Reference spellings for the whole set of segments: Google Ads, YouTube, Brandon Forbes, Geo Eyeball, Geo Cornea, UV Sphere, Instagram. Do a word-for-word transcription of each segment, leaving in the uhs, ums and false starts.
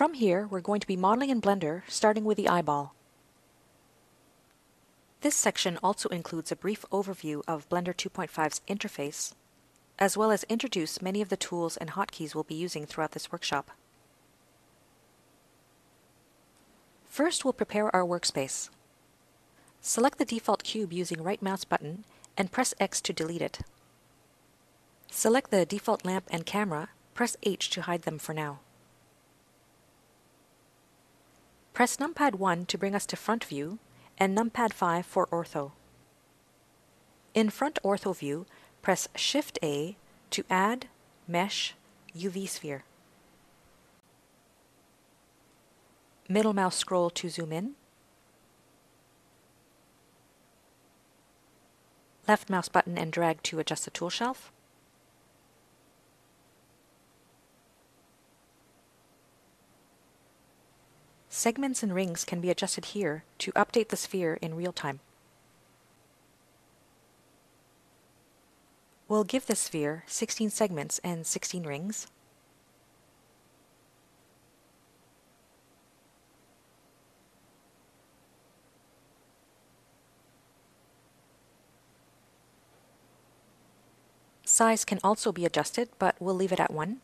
From here, we're going to be modeling in Blender, starting with the eyeball. This section also includes a brief overview of Blender two point five's interface, as well as introduce many of the tools and hotkeys we'll be using throughout this workshop. First, we'll prepare our workspace. Select the default cube using right mouse button and press X to delete it. Select the default lamp and camera, press H to hide them for now. Press numpad one to bring us to front view, and numpad five for ortho. In front ortho view, press shift A to add, mesh, U V sphere. Middle mouse scroll to zoom in. Left mouse button and drag to adjust the tool shelf. Segments and rings can be adjusted here to update the sphere in real time. We'll give this sphere sixteen segments and sixteen rings. Size can also be adjusted, but we'll leave it at one.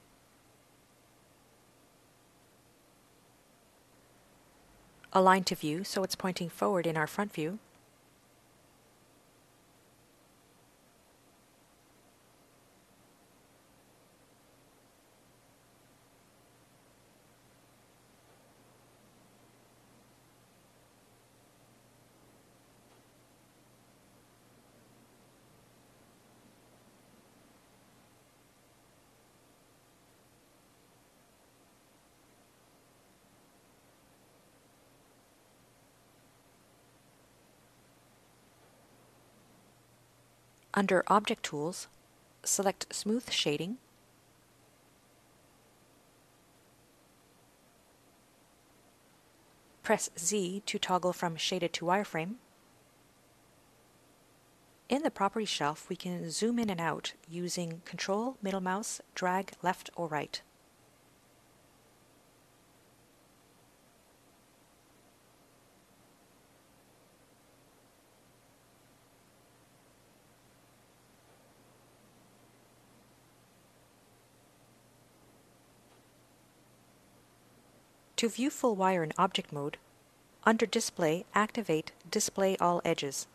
Align to view so it's pointing forward in our front view. Under Object Tools, select Smooth Shading, press Z to toggle from Shaded to Wireframe. In the Properties shelf, we can zoom in and out using Control, middle mouse, drag left or right. To view full wire in object mode, under Display, activate Display All Edges.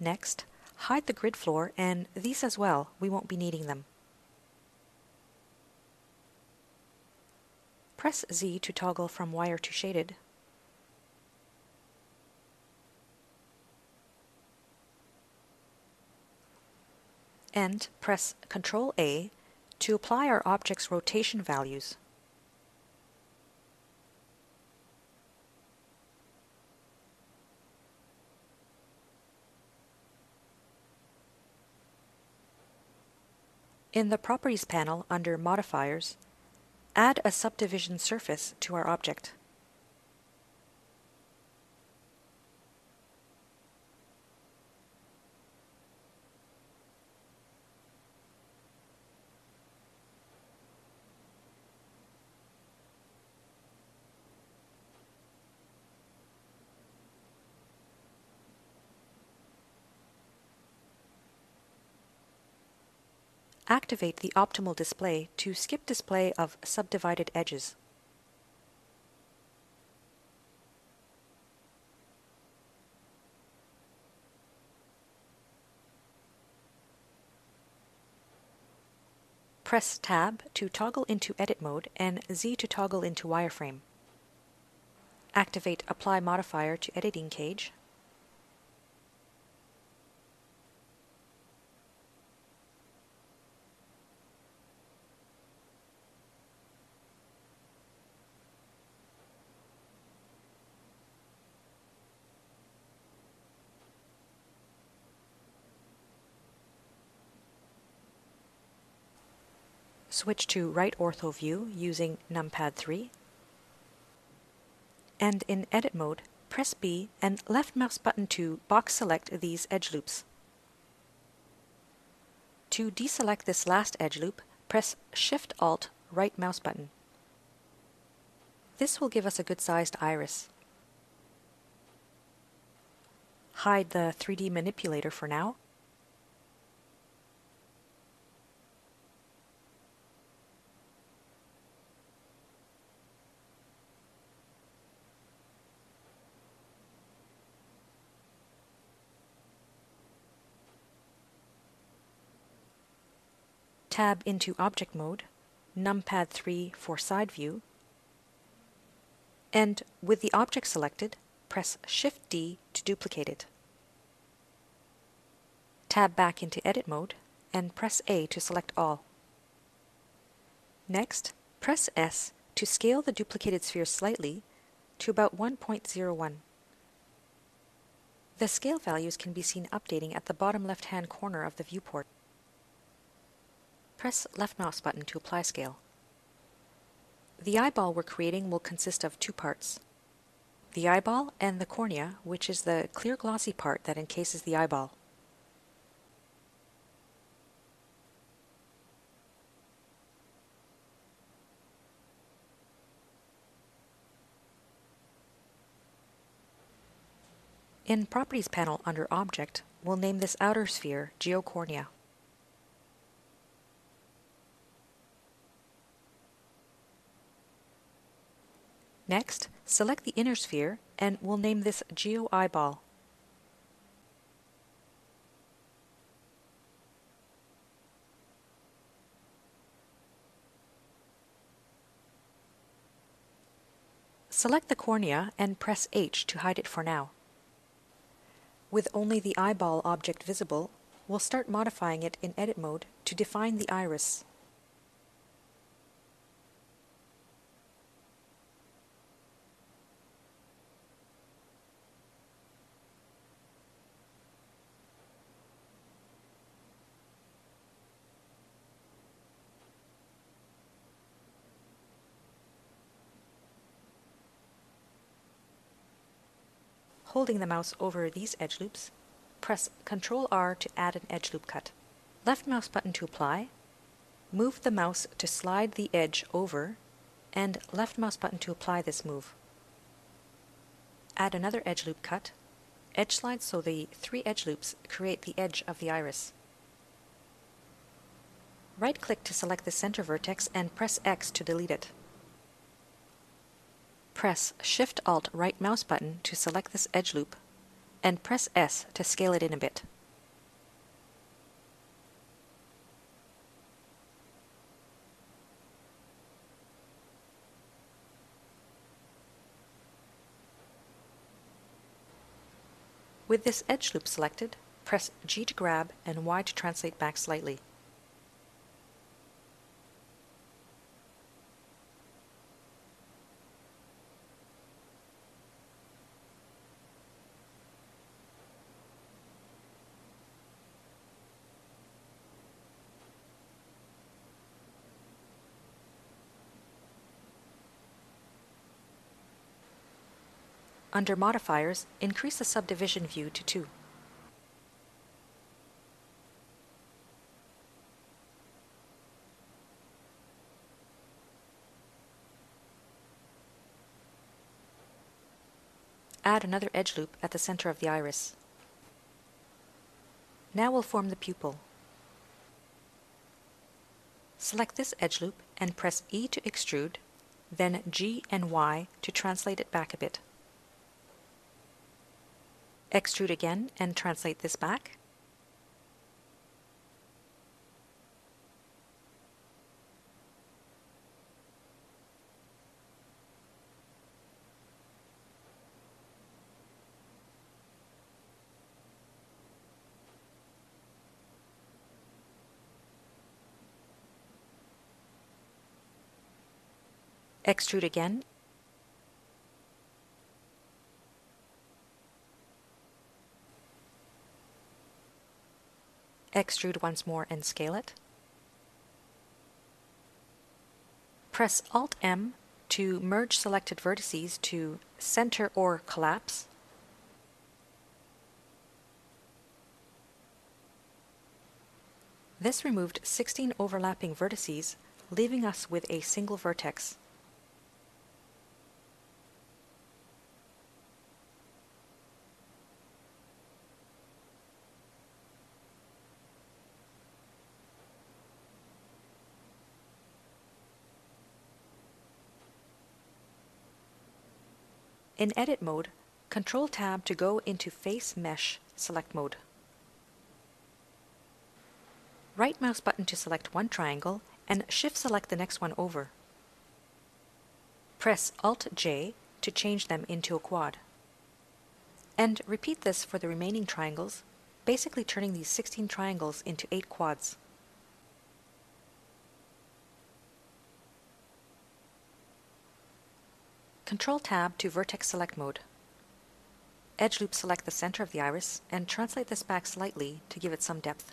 Next, hide the grid floor, and these as well, we won't be needing them. Press Z to toggle from wire to shaded. And press control A to apply our object's rotation values. In the Properties panel under Modifiers, add a subdivision surface to our object. Activate the Optimal Display to skip display of subdivided edges. Press Tab to toggle into Edit Mode and Z to toggle into Wireframe. Activate Apply Modifier to Editing Cage. switch to right ortho view using numpad three, and in edit mode, press B and left mouse button to box select these edge loops. To deselect this last edge loop, press shift alt right mouse button. This will give us a good-sized iris. Hide the three D manipulator for now. Tab into Object Mode, numpad three for Side View, and with the object selected, press shift D to duplicate it. Tab back into Edit Mode, and press A to select all. Next, press S to scale the duplicated sphere slightly to about one point zero one. The scale values can be seen updating at the bottom left-hand corner of the viewport. Press left mouse button to apply scale. The eyeball we're creating will consist of two parts, the eyeball and the cornea, which is the clear glossy part that encases the eyeball. In Properties panel under Object, we'll name this outer sphere Geo Cornea. Next, select the inner sphere, and we'll name this Geo Eyeball. Select the cornea and press H to hide it for now. With only the eyeball object visible, we'll start modifying it in edit mode to define the iris. Holding the mouse over these edge loops, press control R to add an edge loop cut. Left mouse button to apply, move the mouse to slide the edge over, and left mouse button to apply this move. Add another edge loop cut, edge slide so the three edge loops create the edge of the iris. Right-click to select the center vertex and press X to delete it. Press shift alt right mouse button to select this edge loop, and press S to scale it in a bit. With this edge loop selected, press G to grab and Y to translate back slightly. Under Modifiers, increase the Subdivision view to two. Add another edge loop at the center of the iris. Now we'll form the pupil. Select this edge loop and press E to extrude, then G and Y to translate it back a bit. Extrude again and translate this back. Extrude again. Extrude once more and scale it. Press Alt-M to merge selected vertices to center or collapse. This removed sixteen overlapping vertices, leaving us with a single vertex. In Edit mode, Control-Tab to go into Face Mesh Select mode. Right mouse button to select one triangle and Shift select the next one over. Press Alt-J to change them into a quad. And repeat this for the remaining triangles, basically turning these sixteen triangles into eight quads. Control-Tab to Vertex Select mode. Edge loop select the center of the iris and translate this back slightly to give it some depth.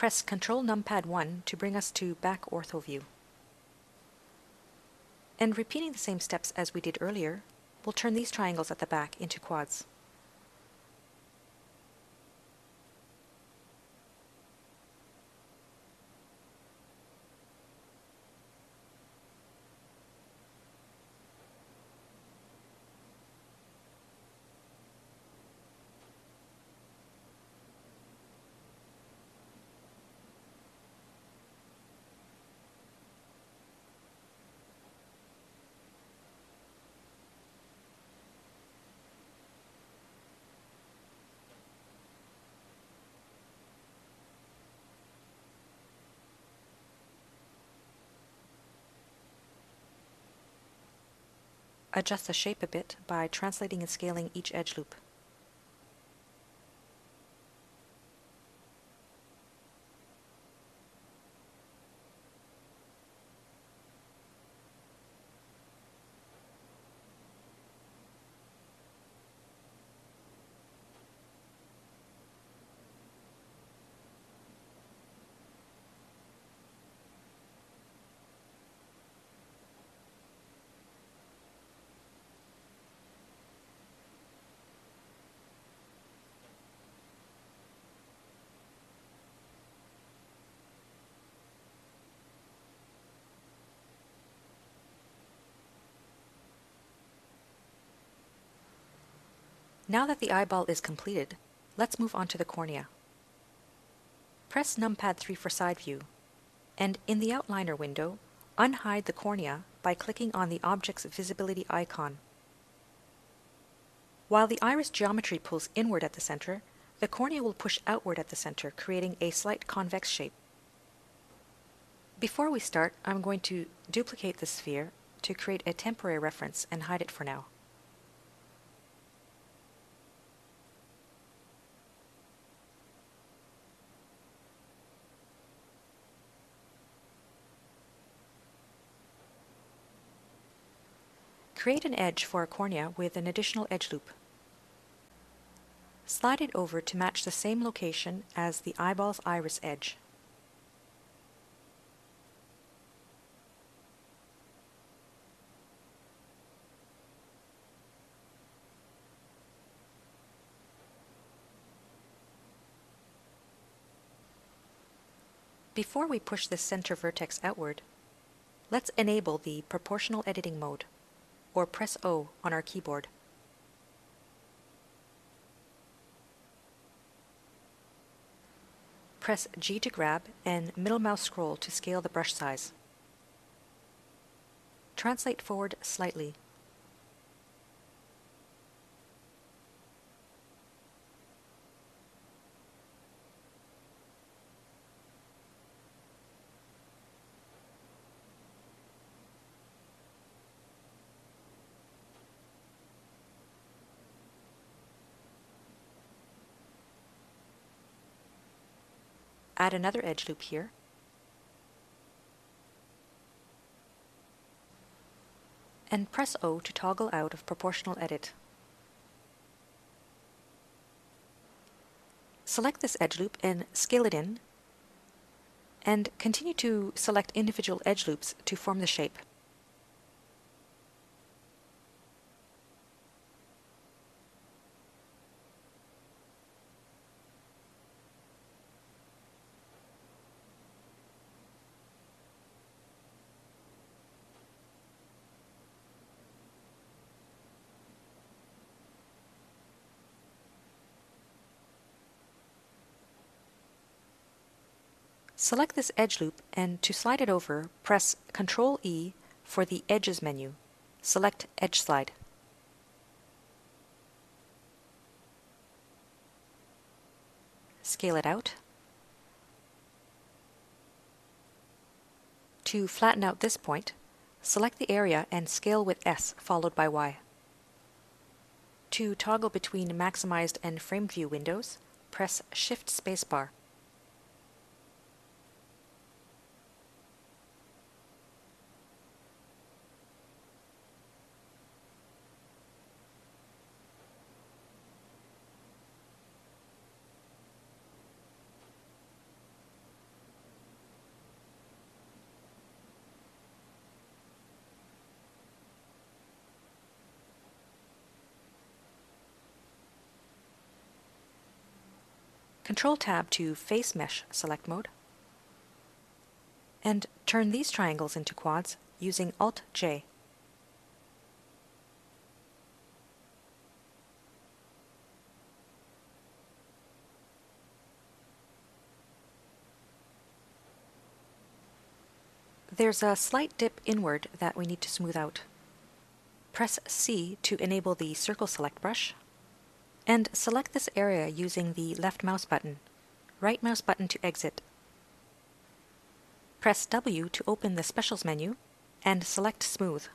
Press Ctrl Numpad one to bring us to back ortho view. And repeating the same steps as we did earlier, we'll turn these triangles at the back into quads. Adjust the shape a bit by translating and scaling each edge loop. Now that the eyeball is completed, let's move on to the cornea. Press Numpad three for side view, and in the outliner window, unhide the cornea by clicking on the object's visibility icon. While the iris geometry pulls inward at the center, the cornea will push outward at the center, creating a slight convex shape. Before we start, I'm going to duplicate the sphere to create a temporary reference and hide it for now. Create an edge for a cornea with an additional edge loop. Slide it over to match the same location as the eyeball's iris edge. Before we push this center vertex outward, let's enable the proportional editing mode, or press O on our keyboard. Press G to grab and middle mouse scroll to scale the brush size. Translate forward slightly. add another edge loop here. And press O to toggle out of Proportional Edit. Select this edge loop and scale it in, and continue to select individual edge loops to form the shape. Select this edge loop, and to slide it over, press control E for the Edges menu. Select Edge Slide. Scale it out. To flatten out this point, select the area and scale with S followed by Y. To toggle between Maximized and Frame View windows, press Shift Spacebar. Control-Tab to Face Mesh Select Mode, and turn these triangles into quads using Alt J. There's a slight dip inward that we need to smooth out. Press C to enable the Circle Select Brush, and select this area using the left mouse button, right mouse button to exit. Press W to open the Specials menu, and select Smooth.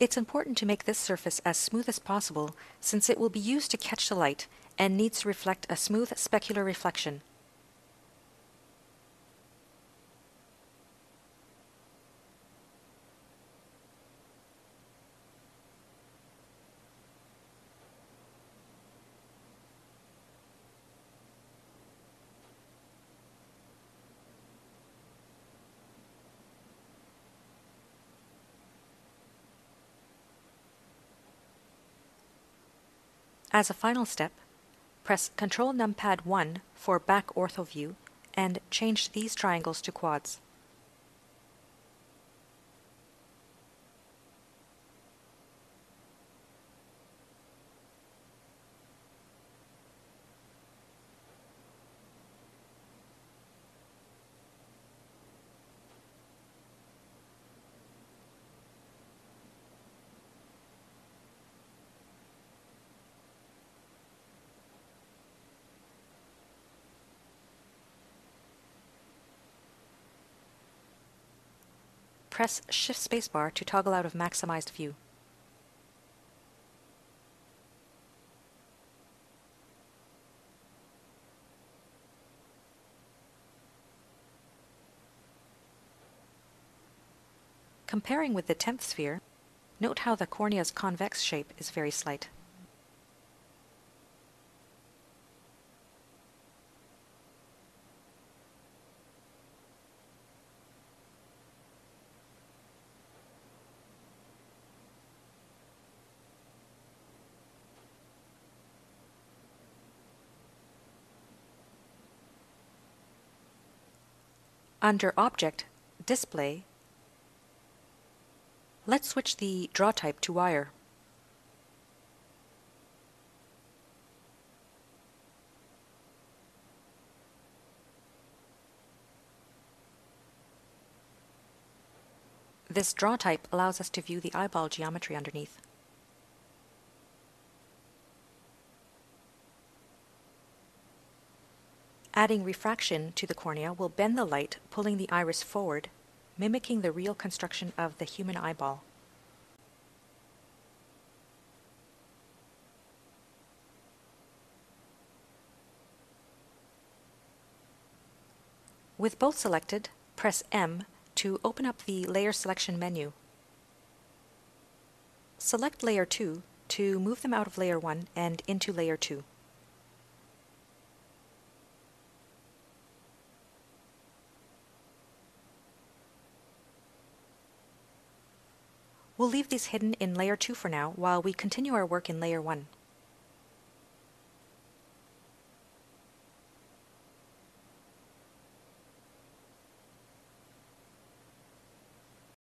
It's important to make this surface as smooth as possible, since it will be used to catch the light and needs to reflect a smooth specular reflection. As a final step, press Control Numpad one for Back Ortho View and change these triangles to quads. Press Shift Spacebar to toggle out of Maximized View. Comparing with the tenth sphere, note how the cornea's convex shape is very slight. Under Object, Display, let's switch the draw type to Wire. This draw type allows us to view the eyeball geometry underneath. Adding refraction to the cornea will bend the light, pulling the iris forward, mimicking the real construction of the human eyeball. With both selected, press M to open up the Layer Selection menu. Select Layer two to move them out of Layer one and into Layer two. We'll leave these hidden in Layer two for now while we continue our work in Layer one.